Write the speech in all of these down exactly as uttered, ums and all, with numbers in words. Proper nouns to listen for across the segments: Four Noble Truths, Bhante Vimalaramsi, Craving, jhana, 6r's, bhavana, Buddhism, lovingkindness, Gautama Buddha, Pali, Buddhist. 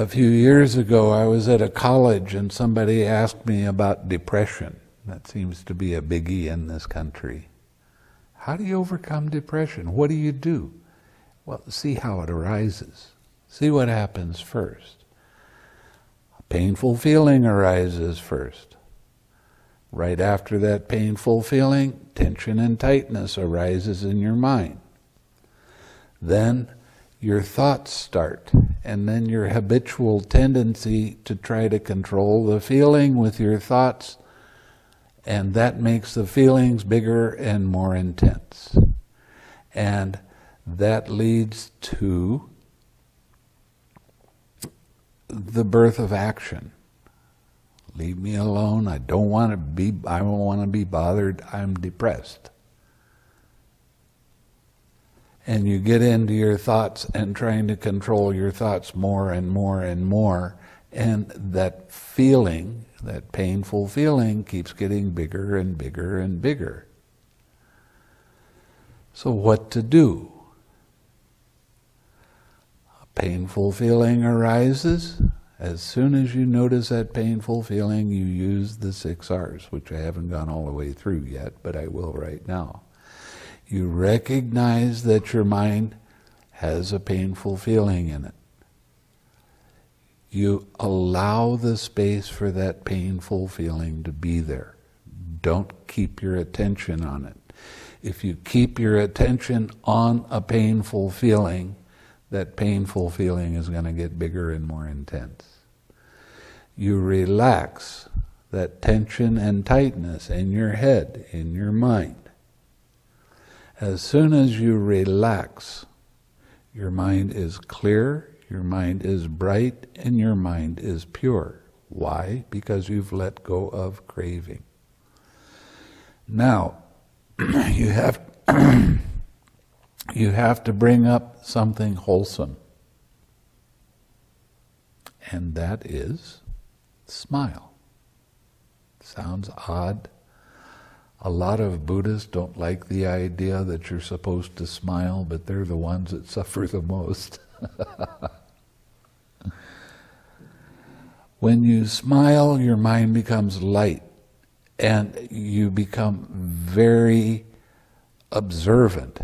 A few years ago, I was at a college and somebody asked me about depression. That seems to be a biggie in this country. How do you overcome depression? What do you do? Well, see how it arises. See what happens first. A painful feeling arises first. Right after that painful feeling, tension and tightness arises in your mind. Then your thoughts start, and then your habitual tendency to try to control the feeling with your thoughts, and that makes the feelings bigger and more intense. And that leads to the birth of action. Leave me alone. I don't want to be, I don't want to be bothered. I'm depressed. And you get into your thoughts and trying to control your thoughts more and more and more. And that feeling, that painful feeling, keeps getting bigger and bigger and bigger. So what to do? A painful feeling arises. As soon as you notice that painful feeling, you use the six R's, which I haven't gone all the way through yet, but I will right now. You recognize that your mind has a painful feeling in it. You allow the space for that painful feeling to be there. Don't keep your attention on it. If you keep your attention on a painful feeling, that painful feeling is going to get bigger and more intense. You relax that tension and tightness in your head, in your mind. As soon as you relax, your mind is clear, your mind is bright, and your mind is pure. Why? Because you've let go of craving. Now, you have... You have to bring up something wholesome. And that is smile. Sounds odd. A lot of Buddhists don't like the idea that you're supposed to smile, but they're the ones that suffer the most. When you smile, your mind becomes light, and you become very observant.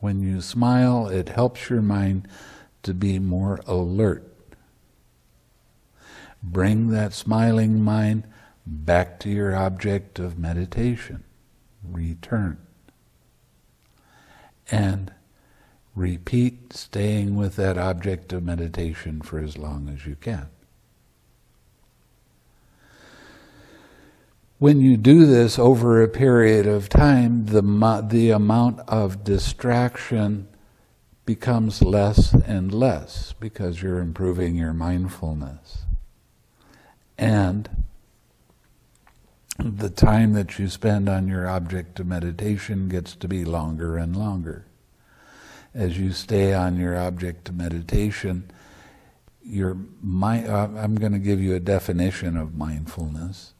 When you smile, it helps your mind to be more alert. Bring that smiling mind back to your object of meditation. Return. And repeat staying with that object of meditation for as long as you can. When you do this over a period of time, the, the amount of distraction becomes less and less because you're improving your mindfulness. And the time that you spend on your object of meditation gets to be longer and longer. As you stay on your object of meditation, your mind, I'm going to give you a definition of mindfulness.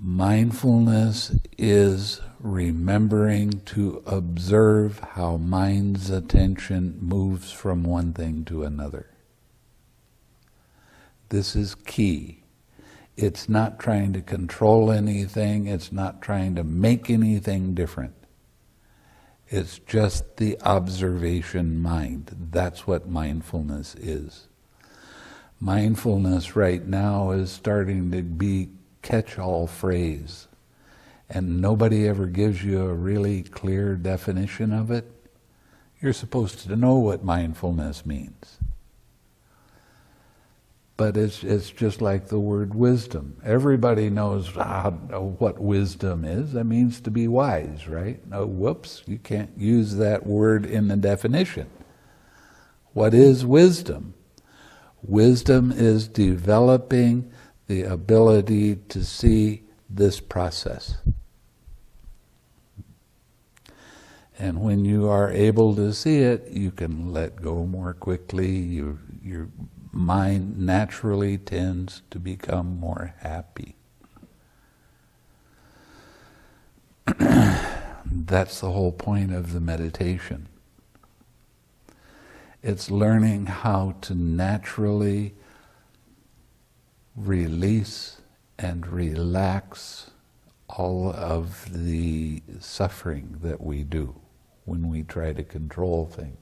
Mindfulness is remembering to observe how mind's attention moves from one thing to another. This is key. It's not trying to control anything. It's not trying to make anything different. It's just the observation mind. That's what mindfulness is. Mindfulness right now is starting to be catch-all phrase, and nobody ever gives you a really clear definition of it. You're supposed to know what mindfulness means. But it's, it's just like the word wisdom. Everybody knows ah, what wisdom is. That means to be wise, right? No, whoops, you can't use that word in the definition. What is wisdom? Wisdom is developing the ability to see this process. And when you are able to see it, you can let go more quickly. Your, your mind naturally tends to become more happy. That's the whole point of the meditation. It's learning how to naturally release and relax all of the suffering that we do when we try to control things.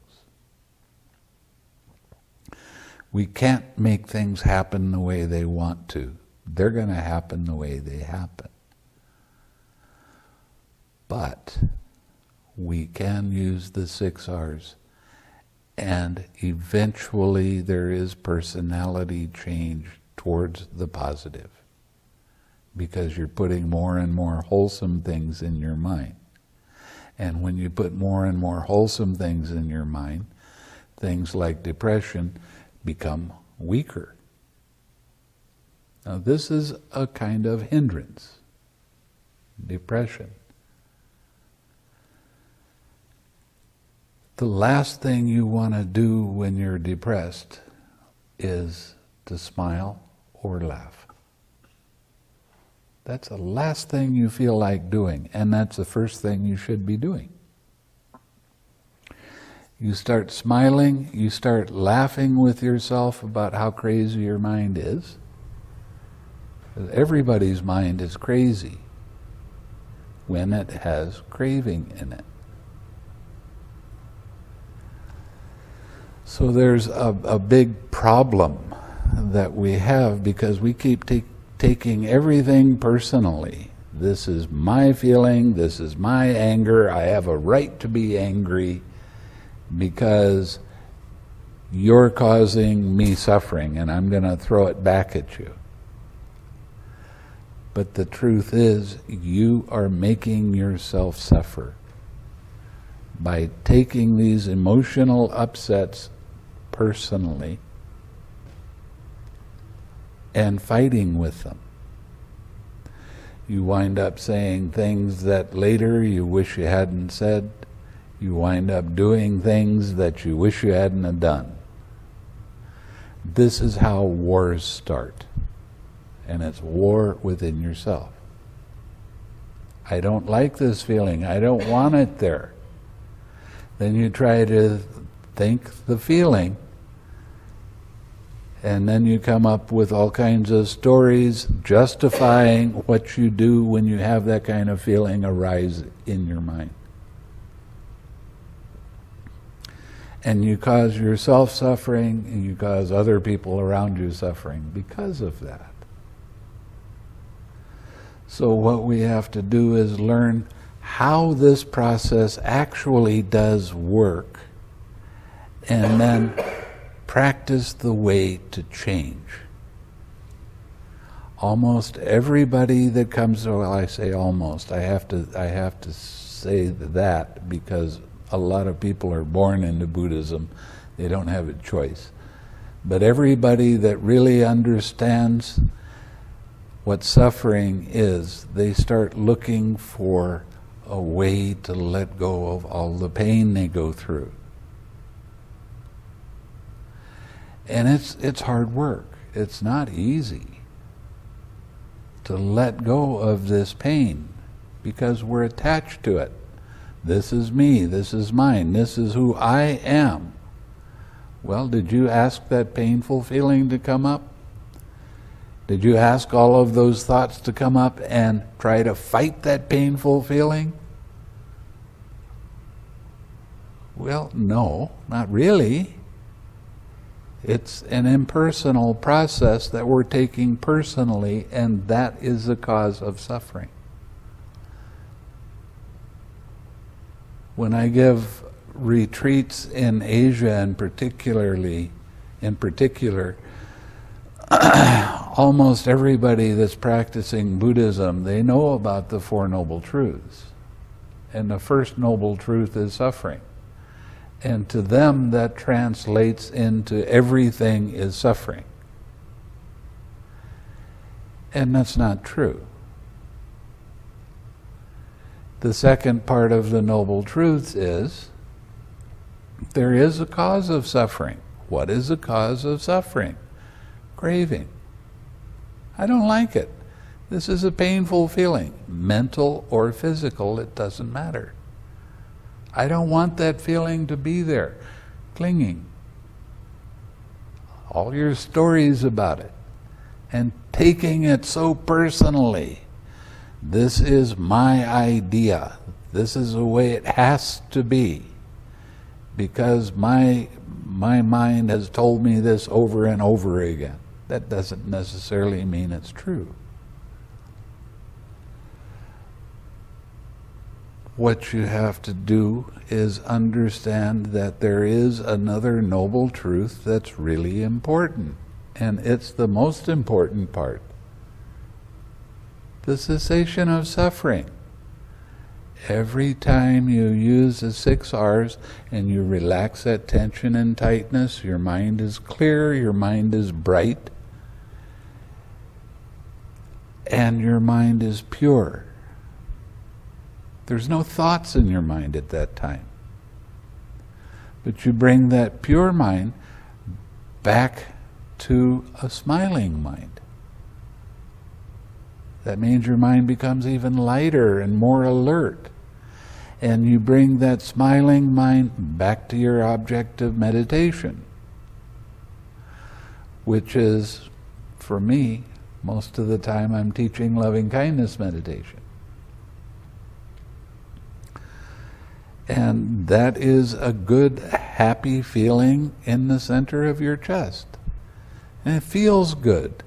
We can't make things happen the way they want to. They're going to happen the way they happen. But we can use the six R's, and eventually there is personality change towards the positive, because you're putting more and more wholesome things in your mind. And when you put more and more wholesome things in your mind, things like depression become weaker. Now, this is a kind of hindrance, depression. The last thing you want to do when you're depressed is to smile or laugh. That's the last thing you feel like doing, and that's the first thing you should be doing. You start smiling, you start laughing with yourself about how crazy your mind is. Everybody's mind is crazy when it has craving in it. So there's a, a big problem that we have, because we keep ta- taking everything personally. This is my feeling, this is my anger, I have a right to be angry because you're causing me suffering, and I'm going to throw it back at you. But the truth is, you are making yourself suffer by taking these emotional upsets personally and fighting with them. You wind up saying things that later you wish you hadn't said. You wind up doing things that you wish you hadn't done. This is how wars start. And it's war within yourself. I don't like this feeling. I don't want it there. Then you try to think the feeling, and then you come up with all kinds of stories justifying what you do when you have that kind of feeling arise in your mind. And you cause yourself suffering, and you cause other people around you suffering because of that. So what we have to do is learn how this process actually does work, and then practice the way to change. Almost everybody that comes, well, I say almost, I have to, I have to say that because a lot of people are born into Buddhism. They don't have a choice. But everybody that really understands what suffering is, they start looking for a way to let go of all the pain they go through. And it's, it's hard work. It's not easy to let go of this pain, because we're attached to it. This is me, this is mine, this is who I am. Well, did you ask that painful feeling to come up? Did you ask all of those thoughts to come up and try to fight that painful feeling? Well, no, not really. It's an impersonal process that we're taking personally, and that is the cause of suffering. When I give retreats in Asia, and particularly, in particular, almost everybody that's practicing Buddhism, they know about the Four Noble Truths. And the first noble truth is suffering. And to them, that translates into everything is suffering. And that's not true. The second part of the Noble Truths is there is a cause of suffering. What is the cause of suffering? Craving. I don't like it. This is a painful feeling, mental or physical, it doesn't matter. I don't want that feeling to be there. Clinging, all your stories about it and taking it so personally. This is my idea. This is the way it has to be, because my my mind has told me this over and over again. That doesn't necessarily mean it's true. What you have to do is understand that there is another noble truth that's really important, and it's the most important part. The cessation of suffering. Every time you use the six R's and you relax that tension and tightness, your mind is clear, your mind is bright, and your mind is pure. There's no thoughts in your mind at that time. But you bring that pure mind back to a smiling mind. That means your mind becomes even lighter and more alert. And you bring that smiling mind back to your object of meditation, which is, for me, most of the time I'm teaching loving kindness meditation. And that is a good, happy feeling in the center of your chest. And it feels good.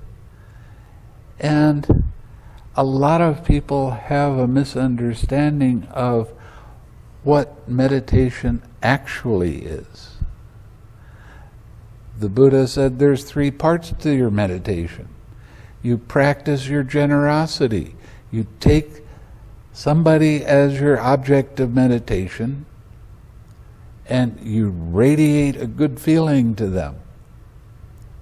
And a lot of people have a misunderstanding of what meditation actually is. The Buddha said there's three parts to your meditation. You practice your generosity. You take somebody as your object of meditation, and you radiate a good feeling to them.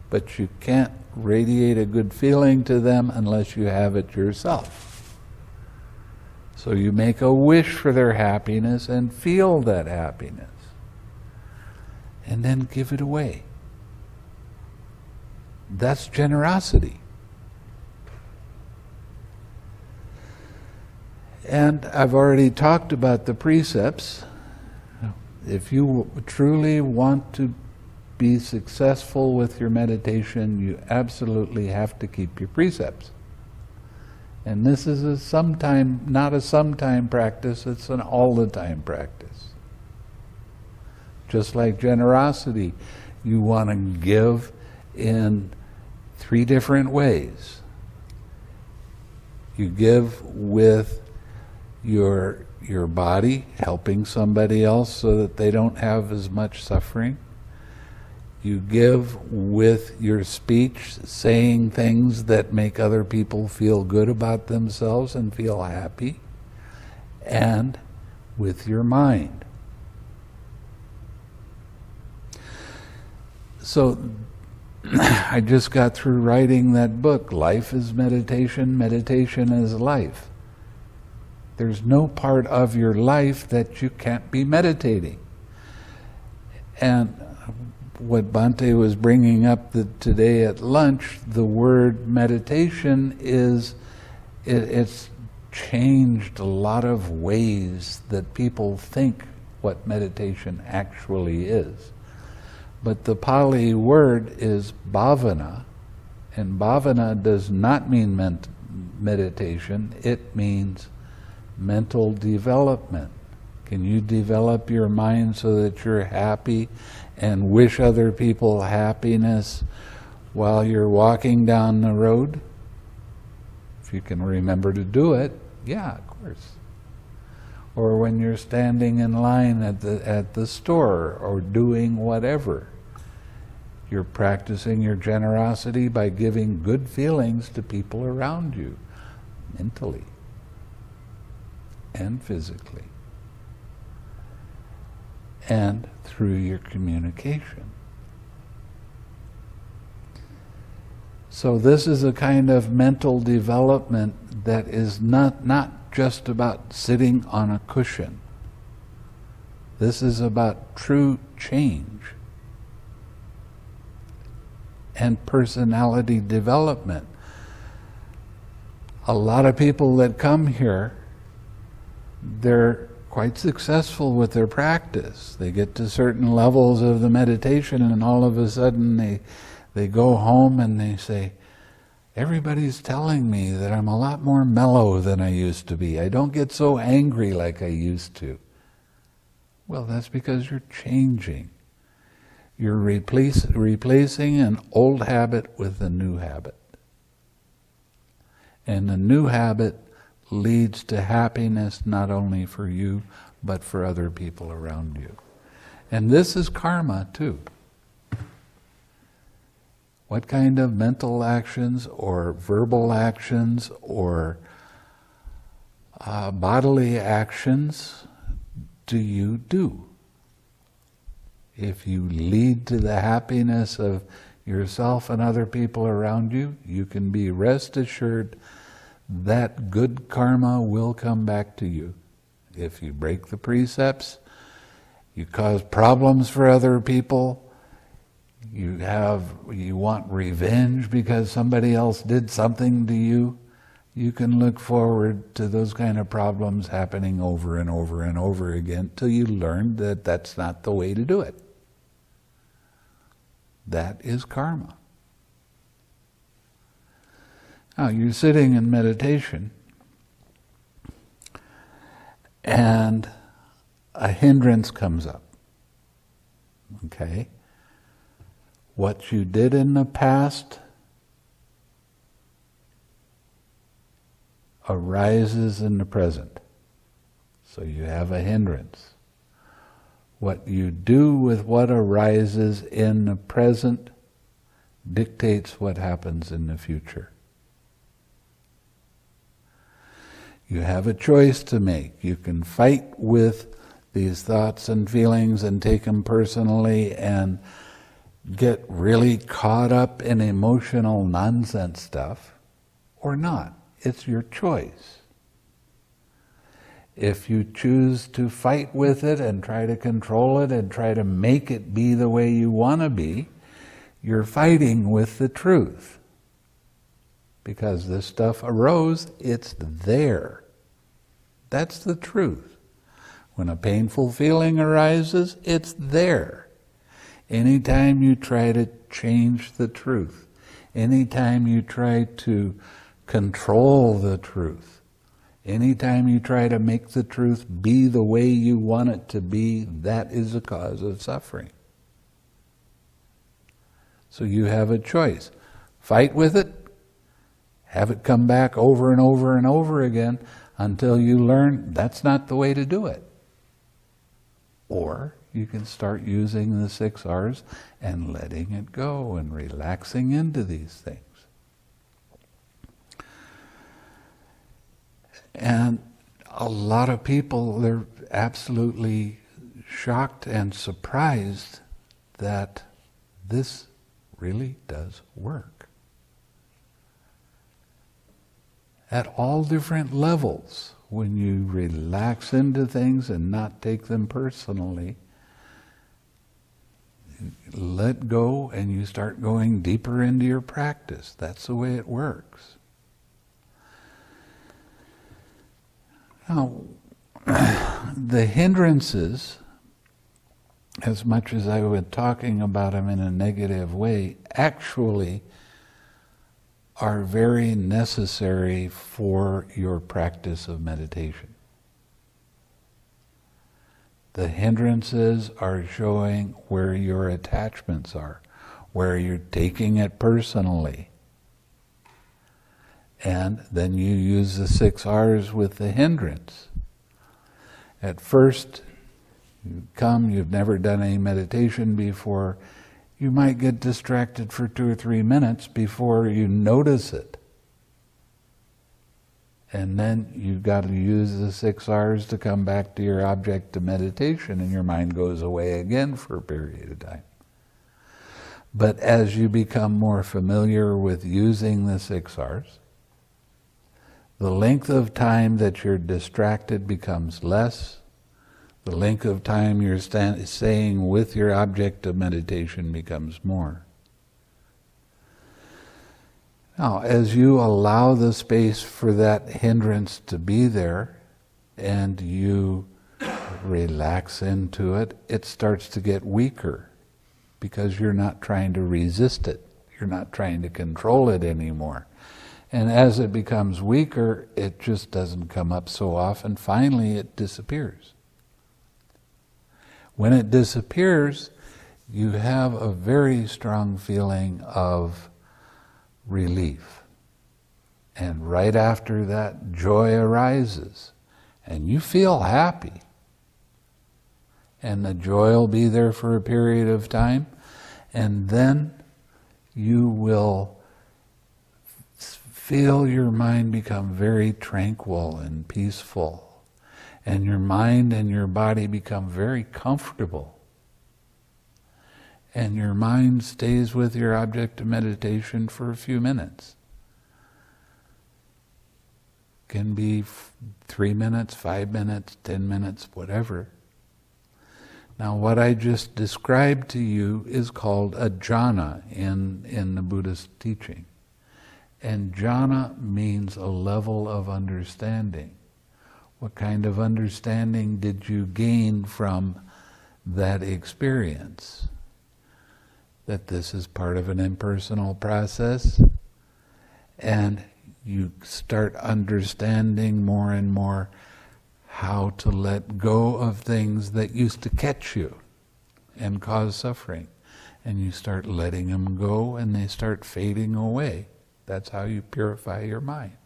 But you can't radiate a good feeling to them unless you have it yourself. So you make a wish for their happiness and feel that happiness, and then give it away. That's generosity. And I've already talked about the precepts. If you truly want to be successful with your meditation, you absolutely have to keep your precepts. And this is a sometime, not a sometime practice, it's an all the time practice. Just like generosity, you want to give in three different ways. You give with your, your body, helping somebody else so that they don't have as much suffering. You give with your speech, saying things that make other people feel good about themselves and feel happy, and with your mind. So I just got through writing that book, Life is Meditation, Meditation is Life. There's no part of your life that you can't be meditating. And what Bhante was bringing up the, today at lunch, the word meditation is, it, it's changed a lot of ways that people think what meditation actually is. But the Pali word is bhavana, and bhavana does not mean ment- meditation, it means mental development. Can you develop your mind so that you're happy and wish other people happiness while you're walking down the road? If you can remember to do it, yeah, of course. Or when you're standing in line at the, at the store or doing whatever. You're practicing your generosity by giving good feelings to people around you, mentally and physically, and through your communication. So this is a kind of mental development that is not, not just about sitting on a cushion. This is about true change and personality development. A lot of people that come here, they're quite successful with their practice. They get to certain levels of the meditation and all of a sudden they, they go home and they say, everybody's telling me that I'm a lot more mellow than I used to be. I don't get so angry like I used to. Well, that's because you're changing. You're replace, replacing an old habit with a new habit. And a new habit leads to happiness not only for you, but for other people around you. And this is karma too. What kind of mental actions or verbal actions or uh, bodily actions do you do? If you lead to the happiness of yourself and other people around you, you can be rest assured that good karma will come back to you. If you break the precepts, you cause problems for other people, you have, you want revenge because somebody else did something to you, you can look forward to those kind of problems happening over and over and over again till you learn that that's not the way to do it. That is karma. Now, you're sitting in meditation and a hindrance comes up. Okay? What you did in the past arises in the present. So you have a hindrance. What you do with what arises in the present dictates what happens in the future. You have a choice to make. You can fight with these thoughts and feelings and take them personally and get really caught up in emotional nonsense stuff or not. It's your choice. If you choose to fight with it and try to control it and try to make it be the way you want to be, you're fighting with the truth. Because this stuff arose, it's there. That's the truth. When a painful feeling arises, it's there. Anytime you try to change the truth, anytime you try to control the truth, anytime you try to make the truth be the way you want it to be, that is the cause of suffering. So you have a choice. Fight with it, have it come back over and over and over again until you learn that's not the way to do it. Or you can start using the six R's and letting it go and relaxing into these things. And a lot of people, they're absolutely shocked and surprised that this really does work. At all different levels, when you relax into things and not take them personally, let go and you start going deeper into your practice. That's the way it works. Now, the hindrances, as much as I was talking about them in a negative way, actually are very necessary for your practice of meditation. The hindrances are showing where your attachments are, where you're taking it personally. And then you use the six R's with the hindrance. At first, you come, you've never done any meditation before, you might get distracted for two or three minutes before you notice it. And then you've got to use the six R's to come back to your object of meditation, and your mind goes away again for a period of time. But as you become more familiar with using the six R's, the length of time that you're distracted becomes less. The length of time you're staying with your object of meditation becomes more. Now, as you allow the space for that hindrance to be there and you relax into it, it starts to get weaker because you're not trying to resist it. You're not trying to control it anymore. And as it becomes weaker, it just doesn't come up so often. Finally, it disappears. When it disappears, you have a very strong feeling of relief. And right after that, joy arises. And you feel happy. And the joy will be there for a period of time. And then you will feel your mind become very tranquil and peaceful. And your mind and your body become very comfortable. And your mind stays with your object of meditation for a few minutes. Can be three minutes, five minutes, ten minutes, whatever. Now, what I just described to you is called a jhana in, in the Buddhist teaching. And jhana means a level of understanding. What kind of understanding did you gain from that experience? That this is part of an impersonal process, and you start understanding more and more how to let go of things that used to catch you and cause suffering. And you start letting them go, and they start fading away. That's how you purify your mind.